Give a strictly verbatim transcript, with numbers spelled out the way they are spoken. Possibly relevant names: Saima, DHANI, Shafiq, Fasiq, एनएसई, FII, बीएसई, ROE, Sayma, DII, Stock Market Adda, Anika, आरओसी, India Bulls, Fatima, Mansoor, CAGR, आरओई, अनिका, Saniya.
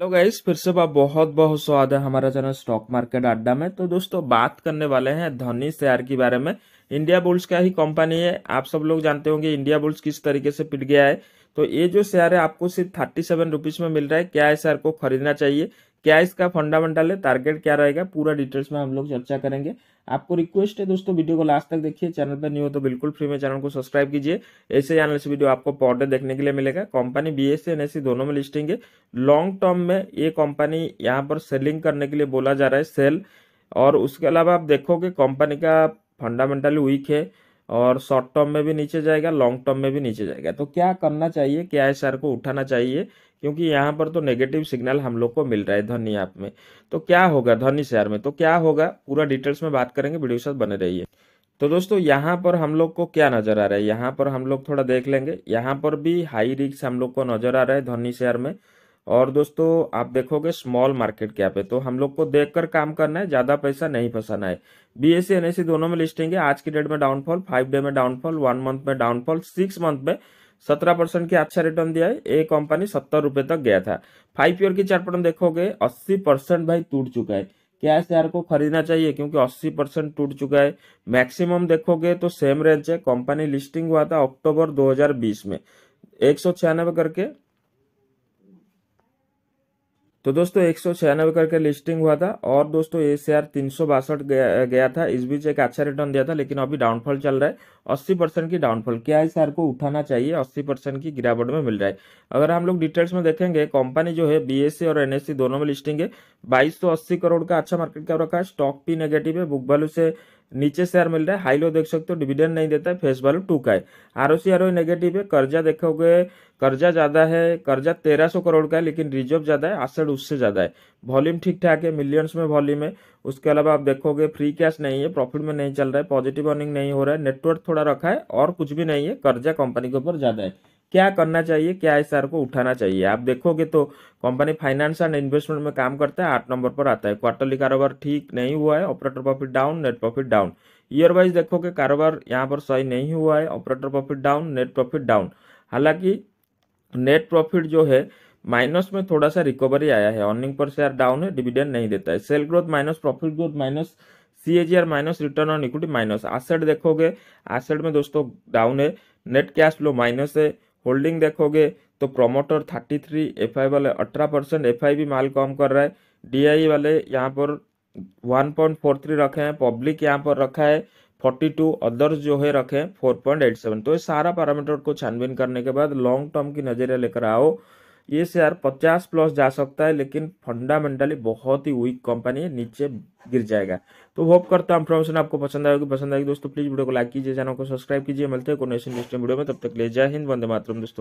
Hello guys, फिर से आप बहुत बहुत स्वागत है हमारा चैनल स्टॉक मार्केट अड्डा में। तो दोस्तों बात करने वाले हैं धनी शेयर के बारे में। इंडिया बुल्स का ही कंपनी है, आप सब लोग जानते होंगे इंडिया बुल्स किस तरीके से पिट गया है। तो ये जो शेयर है आपको सिर्फ थर्टी सेवन रुपीज में मिल रहा है। क्या इस शेयर को खरीदना चाहिए, क्या इसका फंडामेंटल है, टारगेट क्या रहेगा, पूरा डिटेल्स में हम लोग चर्चा करेंगे। आपको रिक्वेस्ट है दोस्तों वीडियो को लास्ट तक देखिए। चैनल पर नहीं हो तो बिल्कुल फ्री में चैनल को सब्सक्राइब कीजिए। ऐसे एनालिसिस वीडियो आपको पॉडर देखने के लिए मिलेगा। कंपनी बीएसई एनएसई दोनों में लिस्टिंग है। लॉन्ग टर्म में ये कंपनी यहाँ पर सेलिंग करने के लिए बोला जा रहा है, सेल। और उसके अलावा आप देखोगे कंपनी का फंडामेंटल वीक है और शॉर्ट टर्म में भी नीचे जाएगा, लॉन्ग टर्म में भी नीचे जाएगा। तो क्या करना चाहिए, क्या इस शेयर को उठाना चाहिए, क्योंकि यहाँ पर तो नेगेटिव सिग्नल हम लोग को मिल रहा है धनी ऐप में। तो क्या होगा धनी शेयर में, तो क्या होगा पूरा डिटेल्स में बात करेंगे, वीडियो के साथ बने रहिए। तो दोस्तों यहाँ पर हम लोग को क्या नजर आ रहा है, यहाँ पर हम लोग थोड़ा देख लेंगे। यहाँ पर भी हाई रिस्क हम लोग को नजर आ रहा है धनी शेयर में। और दोस्तों आप देखोगे स्मॉल मार्केट कैप है, तो हम लोग को देखकर काम करना है, ज्यादा पैसा नहीं फंसाना है। बीएसई एनएसई दोनों में लिस्टिंग है। आज की डेट में डाउनफॉल, फाइव डे में डाउनफॉल, वन मंथ में डाउनफॉल, सिक्स मंथ में सत्रह परसेंट की अच्छा रिटर्न दिया है। ये कंपनी सत्तर रुपए तक गया था। फाइव ईयर की चार्ट पर देखोगे अस्सी परसेंट भाई टूट चुका है। क्या इस शेयर को खरीदना चाहिए, क्योंकि अस्सी परसेंट टूट चुका है। मैक्सिमम देखोगे तो सेम रेंज है। कंपनी लिस्टिंग हुआ था अक्टूबर दो हजार बीस में एक सौ छियानवे करके। तो दोस्तों एक सौ छियानवे करके लिस्टिंग हुआ था। और दोस्तों ये शेयर तीन सौ बासठ गया, गया था। इस बीच एक अच्छा रिटर्न दिया था, लेकिन अभी डाउनफॉल चल रहा है, अस्सी परसेंट की डाउनफॉल। क्या इस शेयर को उठाना चाहिए, अस्सी परसेंट की गिरावट में मिल रहा है। अगर हम लोग डिटेल्स में देखेंगे, कंपनी जो है बीएसई और एनएसई दोनों में लिस्टिंग है। बाईस सौ अस्सी करोड़ का अच्छा मार्केट कैप रखा है। स्टॉक भी नेगेटिव है, बुक वैल्यू से नीचे शेयर मिल रहा है। हाई लो देख सकते हो, डिविडेंड नहीं देता है, फेस वैल्यू टू का है। आरओसी आरओई नेगेटिव है। कर्जा देखोगे कर्जा ज्यादा है, कर्जा तेरह सौ करोड़ का है, लेकिन रिजर्व ज्यादा है, एसेट उससे ज्यादा है। वॉल्यूम ठीक ठाक है, मिलियंस में वॉल्यूम है। उसके अलावा आप देखोगे फ्री कैश नहीं है, प्रॉफिट में नहीं चल रहा है, पॉजिटिव अर्निंग नहीं हो रहा है, नेटवर्क थोड़ा रखा है और कुछ भी नहीं है। कर्जा कंपनी के ऊपर ज्यादा है। क्या करना चाहिए, क्या इस शेयर को उठाना चाहिए, आप देखोगे तो कंपनी फाइनेंस एंड इन्वेस्टमेंट में काम करता है, आठ नंबर पर आता है। क्वार्टरली कारोबार ठीक नहीं हुआ है, operator profit down, net profit down. Year wise देखोगे कारोबार यहाँ पर सही नहीं हुआ है, operator profit down, net profit down. हालांकि नेट प्रॉफिट जो है माइनस में थोड़ा सा रिकवरी आया है। अर्निंग पर शेयर डाउन है, डिविडेंड नहीं देता है। Sale growth minus profit growth minus CAGR minus return on equity minus. Asset देखोगे एसेट में दोस्तों डाउन है, नेट कैश फ्लो माइनस है। होल्डिंग देखोगे तो प्रोमोटर थर्टी थ्री, एफआई वाले अठारह परसेंट, एफआई भी माल कम कर रहा है। डीआई वाले यहाँ पर वन पॉइंट फोर थ्री रखे हैं, पब्लिक यहाँ पर रखा है फोर्टी टू, अदर्स जो है रखे हैं फोर पॉइंट एट सेवन। तो ये सारा पैरामीटर को छानबीन करने के बाद लॉन्ग टर्म की नजरिया लेकर आओ। ये शेयर पचास प्लस जा सकता है, लेकिन फंडामेंटली बहुत ही वीक कंपनी है, नीचे गिर जाएगा। तो होप करता हूँ इन्फॉर्मेशन आपको पसंद आएगी। पसंद आएगी दोस्तों प्लीज वीडियो को लाइक कीजिए, चैनल को सब्सक्राइब कीजिए। मिलते हैं कोई नेक्स्ट वीडियो में, तब तक ले जय हिंद, वंदे मातरम दोस्तों।